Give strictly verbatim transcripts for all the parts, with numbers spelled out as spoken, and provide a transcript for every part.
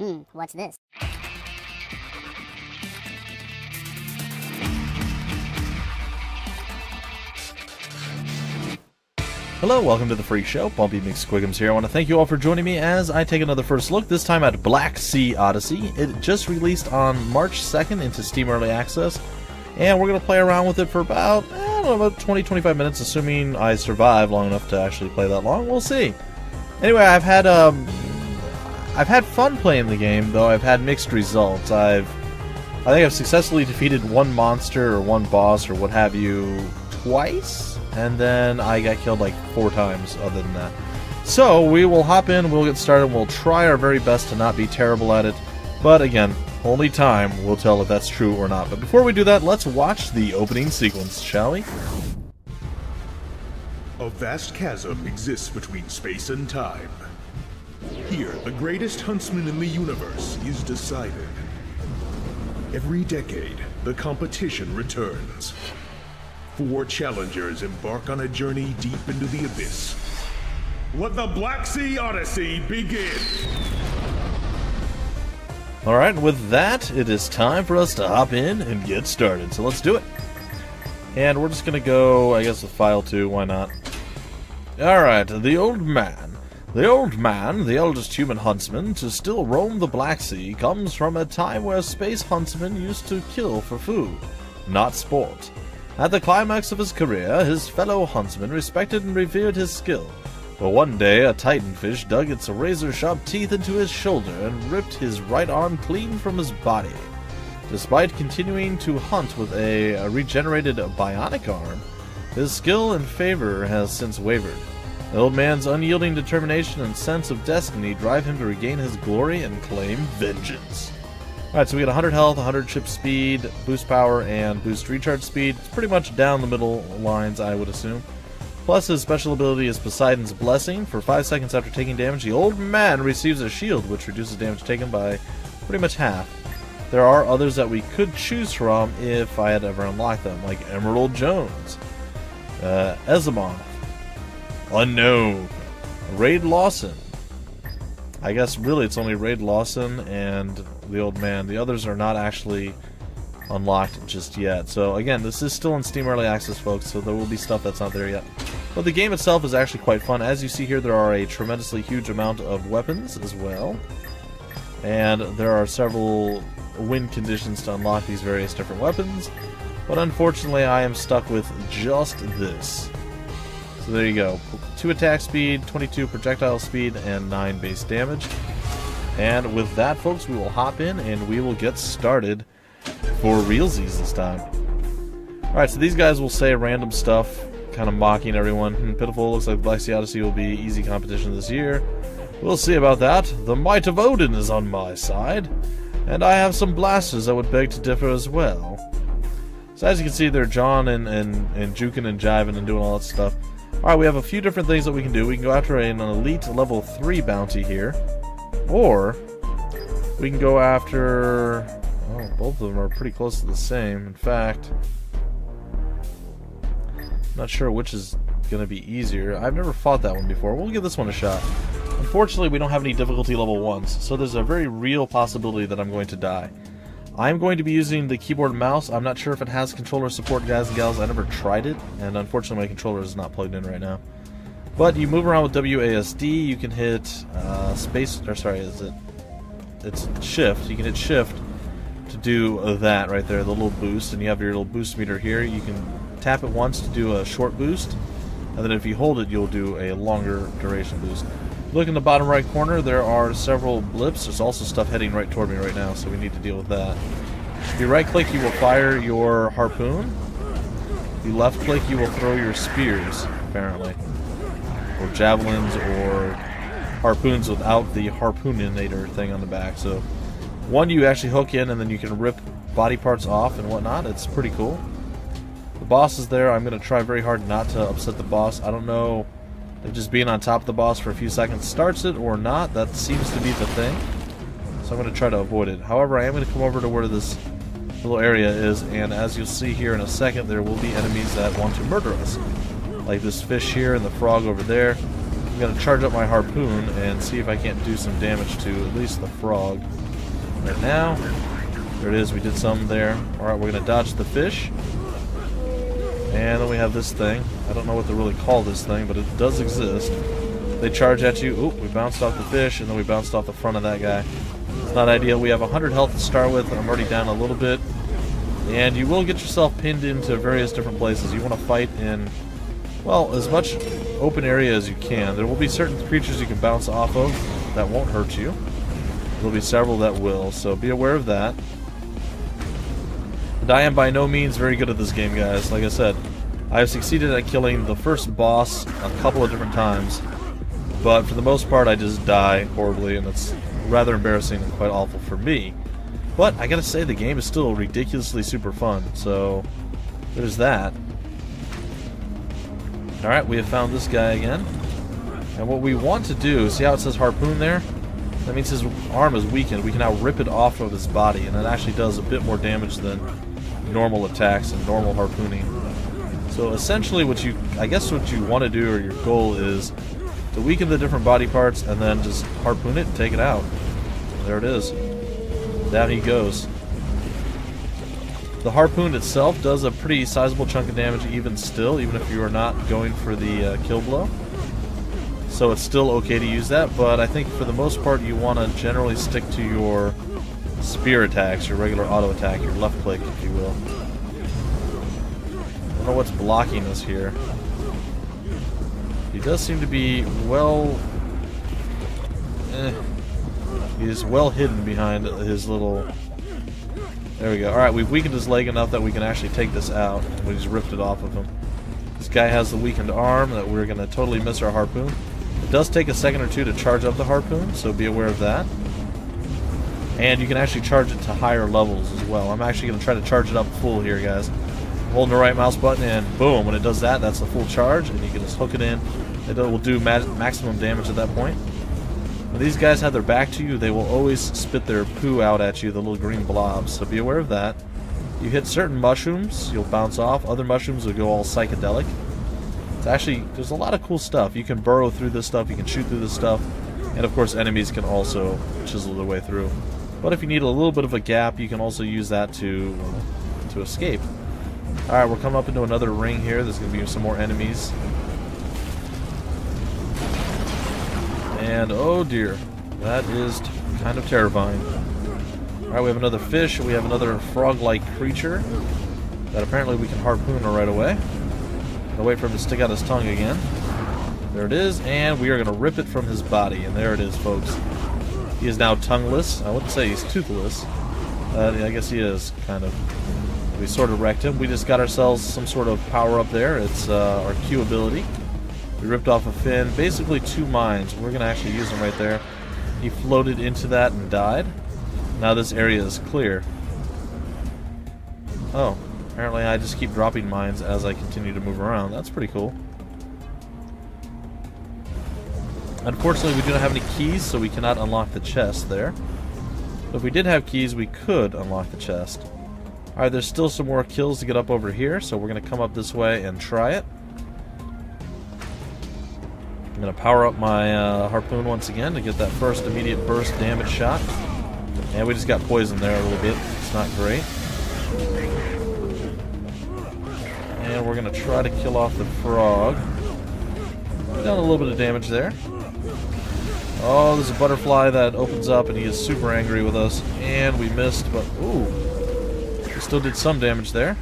Hmm, what's this? Hello, welcome to the Freak Show. Bumpy McSquigums here. I want to thank you all for joining me as I take another first look, this time at Blacksea Odyssey. It just released on March second into Steam Early Access, and we're going to play around with it for about, I don't know, about twenty to twenty-five minutes, assuming I survive long enough to actually play that long. We'll see. Anyway, I've had um, I've had fun playing the game, though I've had mixed results. I've I think I've successfully defeated one monster or one boss or what have you twice. And then I got killed like four times other than that. So we will hop in, we'll get started, we'll try our very best to not be terrible at it. But again, only time will tell if that's true or not. But before we do that, let's watch the opening sequence, shall we? A vast chasm exists between space and time. Here, the greatest huntsman in the universe is decided. Every decade, the competition returns. Four challengers embark on a journey deep into the abyss. Let the Blacksea Odyssey begin! Alright, with that, it is time for us to hop in and get started, so let's do it. And we're just gonna go, I guess, with file two, why not? Alright, the old man. The old man, the oldest human huntsman to still roam the Black Sea, comes from a time where space huntsmen used to kill for food, not sport. At the climax of his career, his fellow huntsmen respected and revered his skill. But one day, a titanfish dug its razor-sharp teeth into his shoulder and ripped his right arm clean from his body. Despite continuing to hunt with a regenerated bionic arm, his skill and favor has since wavered. The old man's unyielding determination and sense of destiny drive him to regain his glory and claim vengeance. Alright, so we get one hundred health, one hundred chip speed, boost power, and boost recharge speed. It's pretty much down the middle lines, I would assume. Plus, his special ability is Poseidon's Blessing. For five seconds after taking damage, the old man receives a shield, which reduces damage taken by pretty much half. There are others that we could choose from if I had ever unlocked them, like Emerald Jones, uh, Ezimon, Unknown, Raid Lawson. I guess really it's only Raid Lawson and the old man. The others are not actually unlocked just yet. So again, this is still in Steam Early Access, folks, so there will be stuff that's not there yet. But the game itself is actually quite fun. As you see here, there are a tremendously huge amount of weapons as well. And there are several win conditions to unlock these various different weapons. But unfortunately, I am stuck with just this. So there you go. two attack speed, twenty-two projectile speed, and nine base damage. And with that, folks, we will hop in and we will get started for realsies this time. Alright, so these guys will say random stuff, kind of mocking everyone. Hmm, pitiful, looks like Blacksea Odyssey will be easy competition this year. We'll see about that. The might of Odin is on my side. And I have some blasters that would beg to differ as well. So as you can see, they're John and, and, and juking and jiving and doing all that stuff. Alright, we have a few different things that we can do. We can go after an elite level three bounty here. Or, we can go after... Oh, both of them are pretty close to the same. In fact, I'm not sure which is going to be easier. I've never fought that one before. We'll give this one a shot. Unfortunately, we don't have any difficulty level ones, so there's a very real possibility that I'm going to die. I'm going to be using the keyboard and mouse. I'm not sure if it has controller support, guys and gals. I never tried it, and unfortunately my controller is not plugged in right now. But you move around with W A S D, you can hit uh, space, or sorry, is it, it's shift, you can hit shift to do that right there, the little boost, and you have your little boost meter here. You can tap it once to do a short boost, and then if you hold it, you'll do a longer duration boost. Look in the bottom right corner, there are several blips. There's also stuff heading right toward me right now, so we need to deal with that. If you right click, you will fire your harpoon. If you left click, you will throw your spears, apparently. Or javelins or harpoons without the harpooninator thing on the back. So one you actually hook in and then you can rip body parts off and whatnot. It's pretty cool. The boss is there. I'm going to try very hard not to upset the boss. I don't know if just being on top of the boss for a few seconds starts it or not. That seems to be the thing. So I'm going to try to avoid it. However, I am going to come over to where this little area is, and as you'll see here in a second, there will be enemies that want to murder us. Like this fish here and the frog over there. I'm going to charge up my harpoon and see if I can't do some damage to at least the frog. Right now, there it is, we did some there. Alright, we're going to dodge the fish. And then we have this thing. I don't know what to really call this thing, but it does exist. They charge at you. Oop, we bounced off the fish, and then we bounced off the front of that guy. It's not ideal. We have one hundred health to start with, and I'm already down a little bit. And you will get yourself pinned into various different places. You want to fight in, well, as much open area as you can. There will be certain creatures you can bounce off of that won't hurt you. There will be several that will, so be aware of that. And I am by no means very good at this game, guys. Like I said, I have succeeded at killing the first boss a couple of different times. But for the most part, I just die horribly, and it's rather embarrassing and quite awful for me. But I gotta say, the game is still ridiculously super fun, so there's that. Alright, we have found this guy again. And what we want to do, see how it says harpoon there? That means his arm is weakened. We can now rip it off of his body, and it actually does a bit more damage than normal attacks and normal harpooning. So essentially what you, I guess what you want to do, or your goal is, to weaken the different body parts and then just harpoon it and take it out. There it is. Down he goes. The harpoon itself does a pretty sizable chunk of damage even still, even if you are not going for the uh, kill blow. So it's still okay to use that, but I think for the most part you want to generally stick to your spear attacks, your regular auto attack, your left click, if you will. I don't know what's blocking us here. He does seem to be well... Eh. He is well hidden behind his little... There we go. Alright, we've weakened his leg enough that we can actually take this out. We just ripped it off of him. This guy has the weakened arm that we're going to totally miss our harpoon. It does take a second or two to charge up the harpoon, so be aware of that. And you can actually charge it to higher levels as well. I'm actually going to try to charge it up full here, guys. Holding the right mouse button and boom, when it does that, that's the full charge, and you can just hook it in. It will do ma maximum damage at that point. When these guys have their back to you, they will always spit their poo out at you, the little green blobs, so be aware of that. You hit certain mushrooms, you'll bounce off. Other mushrooms will go all psychedelic. It's actually, there's a lot of cool stuff. You can burrow through this stuff, you can shoot through this stuff, and of course enemies can also chisel their way through. But if you need a little bit of a gap, you can also use that to, to escape. Alright, we're coming up into another ring here. There's going to be some more enemies. And, oh dear. That is kind of terrifying. Alright, we have another fish. We have another frog-like creature that apparently we can harpoon right away. I'm gonna wait for him to stick out his tongue again. There it is, and we are going to rip it from his body. And there it is, folks. He is now tongueless. I wouldn't say he's toothless. Uh, I guess he is, kind of. We sort of wrecked him. We just got ourselves some sort of power up there. It's uh, our Q ability. We ripped off a fin. Basically two mines. We're going to actually use them right there. He floated into that and died. Now this area is clear. Oh. Apparently I just keep dropping mines as I continue to move around. That's pretty cool. Unfortunately we do not have any keys, so we cannot unlock the chest there. But if we did have keys, we could unlock the chest. Alright, there's still some more kills to get up over here, so we're going to come up this way and try it. I'm going to power up my uh, harpoon once again to get that first immediate burst damage shot. And we just got poisoned there a little bit. It's not great. And we're going to try to kill off the frog. We've done a little bit of damage there. Oh, there's a butterfly that opens up and he is super angry with us. And we missed, but ooh. We still did some damage there.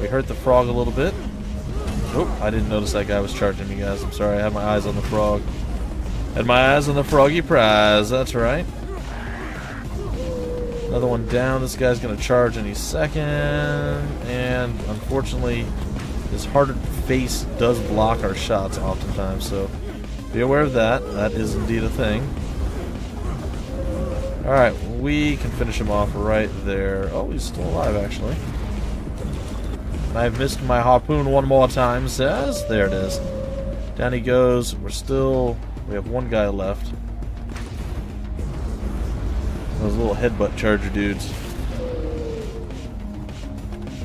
We hurt the frog a little bit. Oh, I didn't notice that guy was charging me, guys. I'm sorry, I had my eyes on the frog. Had my eyes on the froggy prize, that's right. Another one down. This guy's going to charge any second. And unfortunately, his hard face does block our shots oftentimes, so be aware of that. That is indeed a thing. Alright, we can finish him off right there. Oh, he's still alive, actually. And I've missed my harpoon one more time, says. There it is. Down he goes. We're still... We have one guy left. Those little headbutt charger dudes.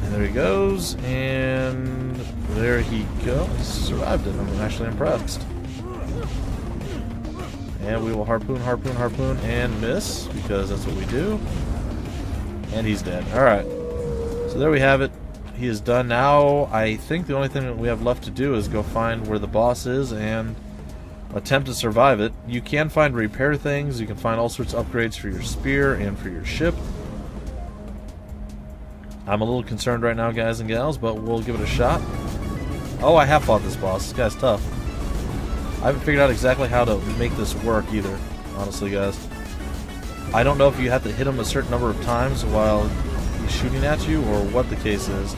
And there he goes. And there he goes. Survived it. I'm actually impressed. And we will harpoon, harpoon, harpoon, and miss, because that's what we do. And he's dead. Alright. So there we have it. He is done. Now, I think the only thing that we have left to do is go find where the boss is and attempt to survive it. You can find repair things. You can find all sorts of upgrades for your spear and for your ship. I'm a little concerned right now, guys and gals, but we'll give it a shot. Oh, I have fought this boss. This guy's tough. I haven't figured out exactly how to make this work either, honestly, guys. I don't know if you have to hit him a certain number of times while he's shooting at you or what the case is.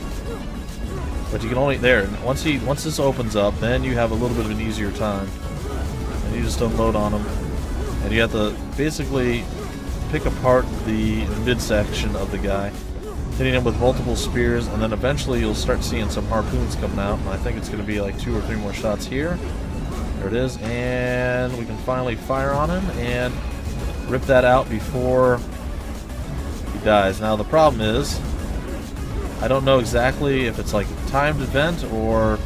But you can only... There, once, he, once this opens up, then you have a little bit of an easier time. And you just unload on him. And you have to basically pick apart the midsection of the guy, hitting him with multiple spears, and then eventually you'll start seeing some harpoons coming out, and I think it's going to be like two or three more shots here. There it is, and we can finally fire on him and rip that out before he dies. Now the problem is, I don't know exactly if it's like a timed event or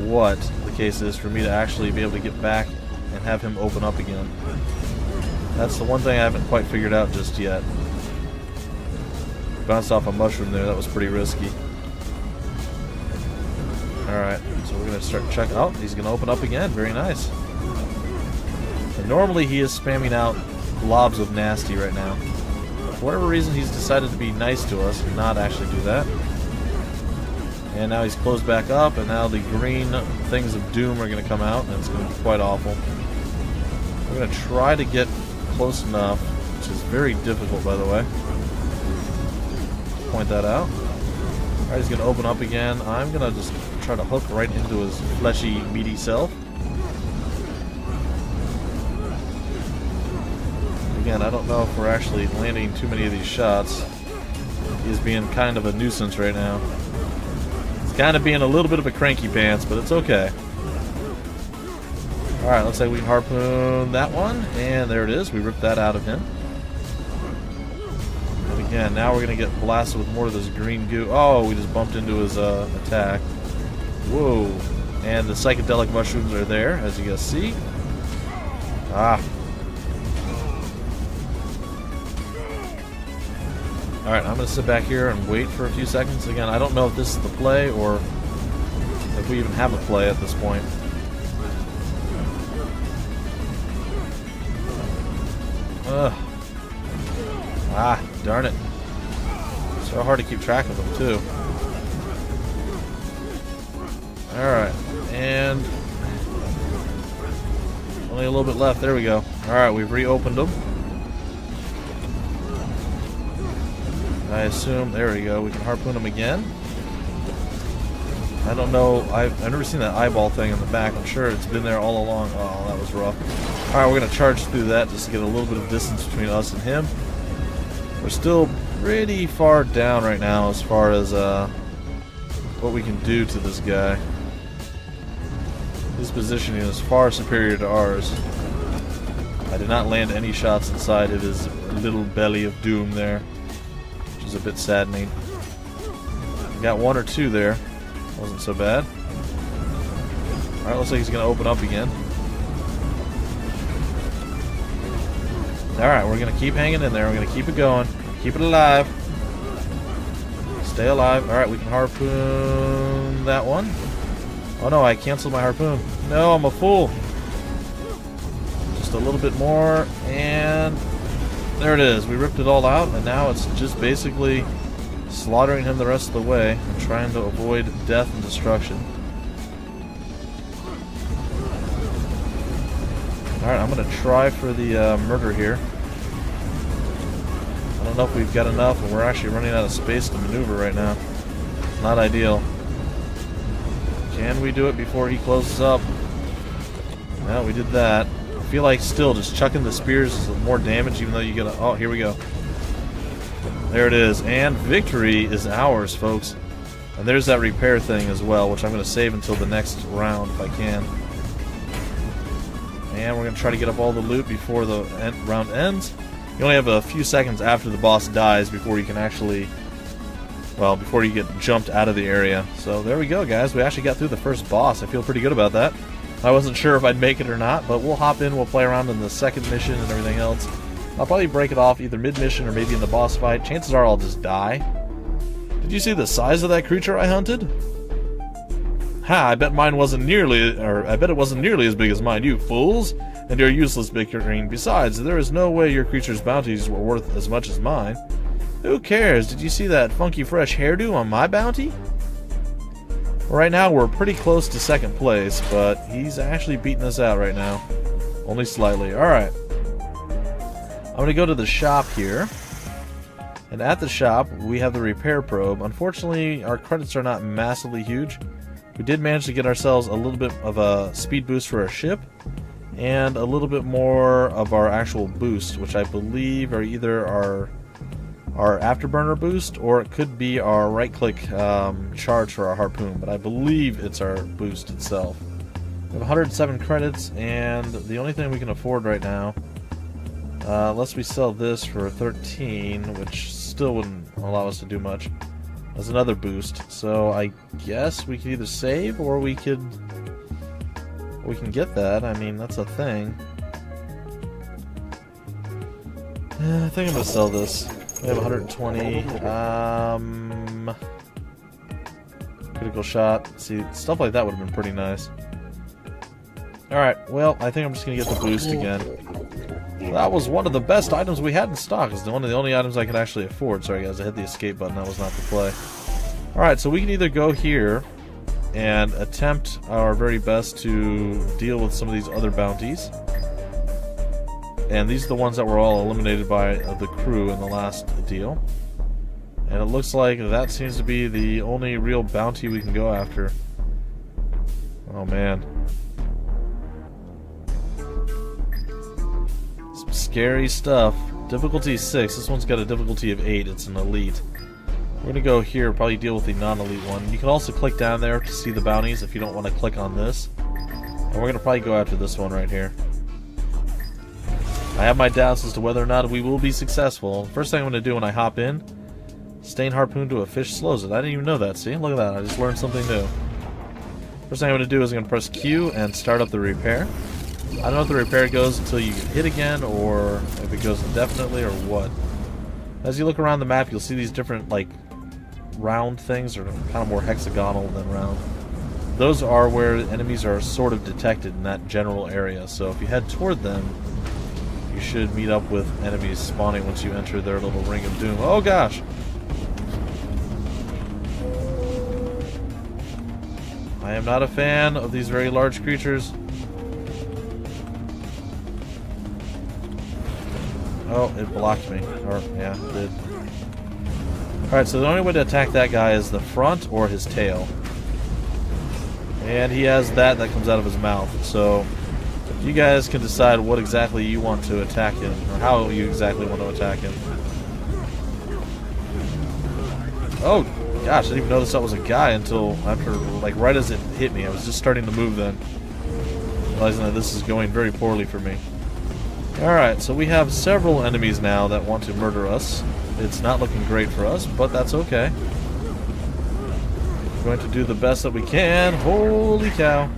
what the case is for me to actually be able to get back and have him open up again. That's the one thing I haven't quite figured out just yet. Bounced off a mushroom there, that was pretty risky. Alright, so we're going to start checking out. Oh, he's going to open up again, very nice. And normally he is spamming out blobs of nasty right now. But for whatever reason he's decided to be nice to us and not actually do that. And now he's closed back up, and now the green things of doom are going to come out, and it's going to be quite awful. We're going to try to get close enough, which is very difficult, by the way. Point that out. Alright, he's going to open up again. I'm going to just try to hook right into his fleshy, meaty self. Again, I don't know if we're actually landing too many of these shots. He's being kind of a nuisance right now. He's kind of being a little bit of a cranky pants, but it's okay. Alright, looks like we can harpoon that one, and there it is. We ripped that out of him. Yeah, now we're going to get blasted with more of this green goo. Oh, we just bumped into his uh, attack. Whoa. And the psychedelic mushrooms are there, as you guys see. Ah. Alright, I'm going to sit back here and wait for a few seconds. Again, I don't know if this is the play or if we even have a play at this point. Ugh. Ah, darn it. So hard to keep track of them, too. Alright, and only a little bit left. There we go. Alright, we've reopened them. I assume, there we go, we can harpoon them again. I don't know, I've, I've never seen that eyeball thing in the back. I'm sure it's been there all along. Oh, that was rough. Alright, we're going to charge through that just to get a little bit of distance between us and him. We're still pretty far down right now as far as uh, what we can do to this guy. His positioning is far superior to ours. I did not land any shots inside of his little belly of doom there, which is a bit saddening. I got one or two there. Wasn't so bad. Alright, looks like he's going to open up again. Alright, we're going to keep hanging in there. We're going to keep it going. Keep it alive. Stay alive. Alright, we can harpoon that one. Oh no, I canceled my harpoon. No, I'm a fool. Just a little bit more, and there it is. We ripped it all out, and now it's just basically slaughtering him the rest of the way and trying to avoid death and destruction. Alright, I'm going to try for the uh, murder here. I don't know if we've got enough, and we're actually running out of space to maneuver right now. Not ideal. Can we do it before he closes up? No, we did that. I feel like still just chucking the spears is more damage, even though you get a... Oh, here we go. There it is. And victory is ours, folks. And there's that repair thing as well, which I'm going to save until the next round if I can. And we're going to try to get up all the loot before the end round ends. You only have a few seconds after the boss dies before you can actually, well, before you get jumped out of the area. So there we go, guys. We actually got through the first boss. I feel pretty good about that. I wasn't sure if I'd make it or not, but we'll hop in, we'll play around in the second mission and everything else. I'll probably break it off either mid-mission or maybe in the boss fight. Chances are I'll just die. Did you see the size of that creature I hunted? Ha, I bet mine wasn't nearly, or I bet it wasn't nearly as big as mine, you fools! And you're useless bickering. Besides, there is no way your creature's bounties were worth as much as mine. Who cares? Did you see that funky fresh hairdo on my bounty? Right now, we're pretty close to second place, but he's actually beating us out right now. Only slightly. Alright. I'm going to go to the shop here. And at the shop, we have the repair probe. Unfortunately, our credits are not massively huge. We did manage to get ourselves a little bit of a speed boost for our ship, and a little bit more of our actual boost, which I believe are either our our afterburner boost, or it could be our right-click um, charge for our harpoon, but I believe it's our boost itself. We have one hundred seven credits, and the only thing we can afford right now, uh, unless we sell this for thirteen, which still wouldn't allow us to do much, is another boost. So I guess we could either save, or we could... we can get that. I mean, that's a thing. I think I'm gonna sell this. We have one hundred twenty. Um, critical shot. See, stuff like that would have been pretty nice. Alright, well, I think I'm just gonna get the boost again. That was one of the best items we had in stock. It's one of the only items I could actually afford. Sorry guys, I hit the escape button. That was not the play. Alright, so we can either go here and attempt our very best to deal with some of these other bounties. And these are the ones that were all eliminated by the crew in the last deal. And it looks like that seems to be the only real bounty we can go after. Oh man. Some scary stuff. Difficulty six. This one's got a difficulty of eight. It's an elite. We're going to go here, probably deal with the non-elite one. You can also click down there to see the bounties if you don't want to click on this. And we're going to probably go after this one right here. I have my doubts as to whether or not we will be successful. First thing I'm going to do when I hop in, stain harpoon to a fish slows it. I didn't even know that, see? Look at that, I just learned something new. First thing I'm going to do is I'm going to press Q and start up the repair. I don't know if the repair goes until you get hit again, or if it goes indefinitely, or what. As you look around the map, you'll see these different, like, round things, or kind of more hexagonal than round. Those are where enemies are sort of detected in that general area, so if you head toward them, you should meet up with enemies spawning once you enter their little ring of doom. Oh gosh! I am not a fan of these very large creatures. Oh, it blocked me. Or, yeah, it did. Alright, so the only way to attack that guy is the front or his tail. And he has that that comes out of his mouth. So, you guys can decide what exactly you want to attack him, or how you exactly want to attack him. Oh, gosh, I didn't even notice that was a guy until after, like, right as it hit me. I was just starting to move then. Realizing that this is going very poorly for me. Alright, so we have several enemies now that want to murder us. It's not looking great for us, but that's okay. We're going to do the best that we can. Holy cow.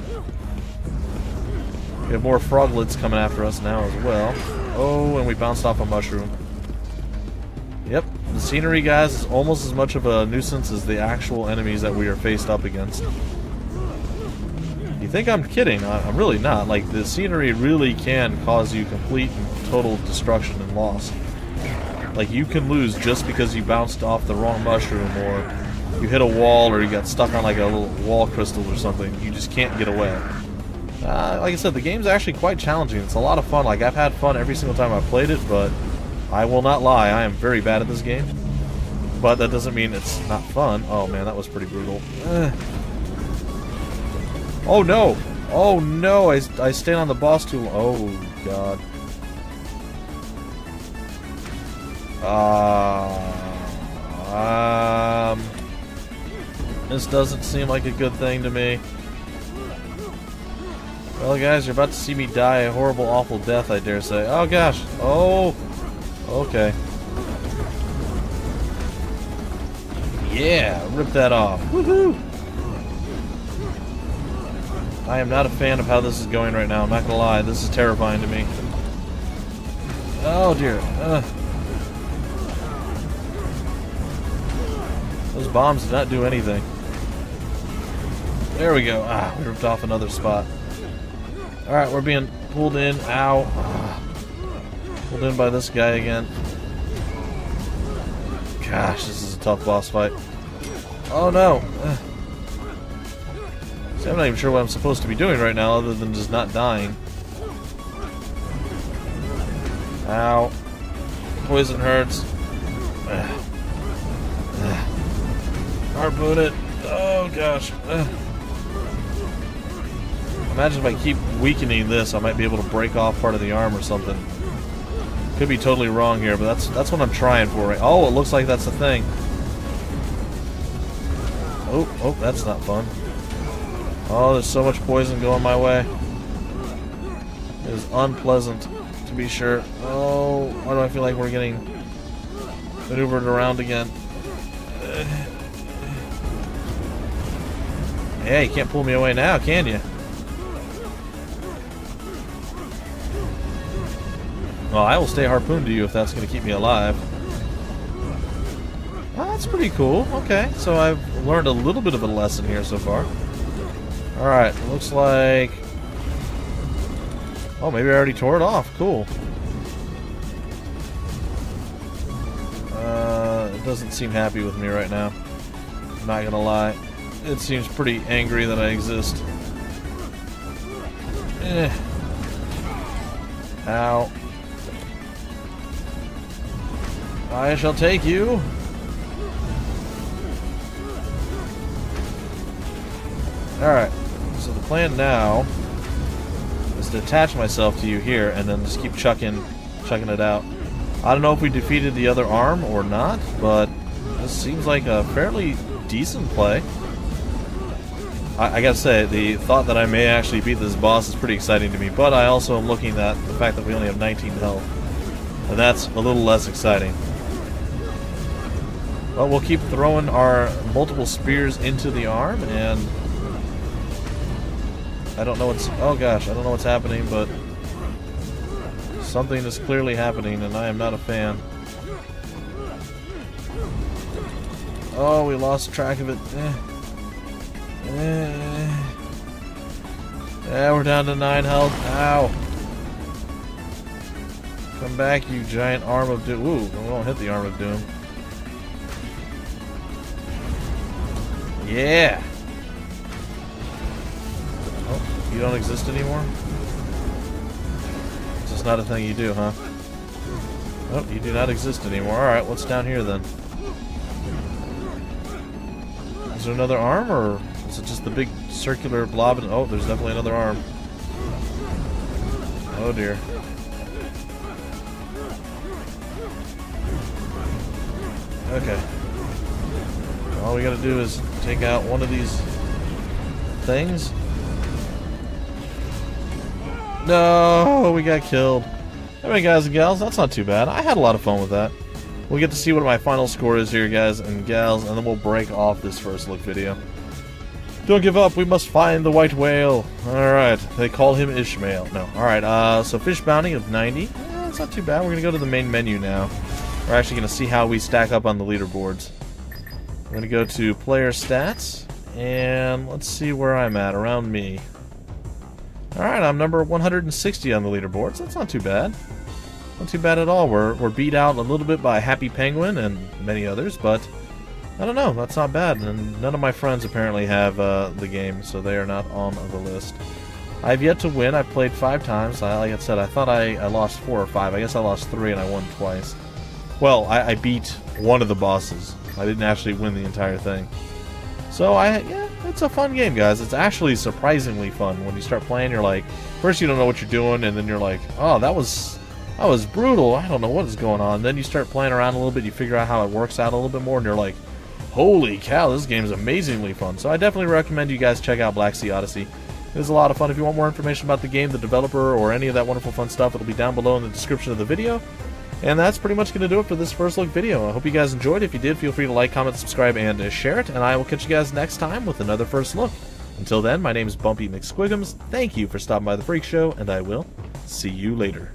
We have more froglets coming after us now as well. Oh, and we bounced off a mushroom. Yep, the scenery, guys, is almost as much of a nuisance as the actual enemies that we are faced up against. You think I'm kidding? I'm really not. Like, the scenery really can cause you complete and total destruction and loss. Like, you can lose just because you bounced off the wrong mushroom, or you hit a wall, or you got stuck on like a little wall crystal or something. You just can't get away. Uh, like I said, the game's actually quite challenging. It's a lot of fun. Like, I've had fun every single time I've played it, but I will not lie, I am very bad at this game. But that doesn't mean it's not fun. Oh man, that was pretty brutal. Uh. Oh no! Oh no! I, I stand on the boss too long. Oh god. Uh, um, this doesn't seem like a good thing to me. Well guys, you're about to see me die a horrible, awful death, I dare say. Oh gosh! Oh! Okay. Yeah! Rip that off! Woohoo! I am not a fan of how this is going right now. I'm not gonna lie. This is terrifying to me. Oh dear. Uh. Those bombs did not do anything. There we go. Ah, we ripped off another spot. Alright, we're being pulled in. Ow. Ah. Pulled in by this guy again. Gosh, this is a tough boss fight. Oh no. Uh. I'm not even sure what I'm supposed to be doing right now other than just not dying. Ow. Poison hurts. Ugh. Ugh. Harpoon it. Oh gosh. Ugh. Imagine if I keep weakening this, I might be able to break off part of the arm or something. Could be totally wrong here, but that's that's what I'm trying for, right? Oh, it looks like that's the thing. Oh, oh, that's not fun. Oh, there's so much poison going my way. It is unpleasant, to be sure. Oh, why do I feel like we're getting maneuvered around again? Yeah, you can't pull me away now, can you? Well, I will stay harpooned to you if that's going to keep me alive. Well, that's pretty cool. Okay, so I've learned a little bit of a lesson here so far. Alright, looks like... Oh, maybe I already tore it off. Cool. Uh, it doesn't seem happy with me right now. I'm not gonna lie. It seems pretty angry that I exist. Eh. Ow. I shall take you. Alright. So the plan now is to attach myself to you here and then just keep chucking chucking it out. I don't know if we defeated the other arm or not, but this seems like a fairly decent play. I, I gotta say, the thought that I may actually beat this boss is pretty exciting to me, but I also am looking at the fact that we only have nineteen health, and that's a little less exciting. But we'll keep throwing our multiple spears into the arm, and I don't know what's... Oh gosh, I don't know what's happening, but something is clearly happening, and I am not a fan. Oh, we lost track of it. Eh. Eh. Yeah, we're down to nine health. Ow. Come back, you giant arm of doom. Ooh, we won't hit the arm of doom. Yeah! You don't exist anymore? It's just not a thing you do, huh? Oh, you do not exist anymore. Alright, what's down here then? Is there another arm, or is it just the big circular blob? And oh, there's definitely another arm. Oh dear. Okay. All we gotta do is take out one of these things. No, we got killed. Anyway, guys and gals, that's not too bad. I had a lot of fun with that. We'll get to see what my final score is here, guys and gals, and then we'll break off this first look video. Don't give up. We must find the white whale. Alright. They call him Ishmael. No. Alright, uh, so fish bounty of ninety. Eh, that's not too bad. We're going to go to the main menu now. We're actually going to see how we stack up on the leaderboards. We're going to go to player stats, and let's see where I'm at around me. Alright, I'm number one hundred sixty on the leaderboards. So that's not too bad. Not too bad at all. We're, we're beat out a little bit by Happy Penguin and many others, but I don't know. That's not bad. And none of my friends apparently have uh, the game, so they are not on the list. I've yet to win. I've played five times. Like I said, I thought I, I lost four or five. I guess I lost three and I won twice. Well, I, I beat one of the bosses. I didn't actually win the entire thing. So, I, yeah, it's a fun game, guys. It's actually surprisingly fun. When you start playing, you're like, first you don't know what you're doing, and then you're like, oh, that was that was brutal. I don't know what is going on. Then you start playing around a little bit, you figure out how it works out a little bit more, and you're like, holy cow, this game is amazingly fun. So I definitely recommend you guys check out Blacksea Odyssey. It is a lot of fun. If you want more information about the game, the developer, or any of that wonderful fun stuff, it'll be down below in the description of the video. And that's pretty much going to do it for this first look video. I hope you guys enjoyed. If you did, feel free to like, comment, subscribe, and share it. And I will catch you guys next time with another first look. Until then, my name is Bumpy McSquigums, thank you for stopping by the Freak Show, and I will see you later.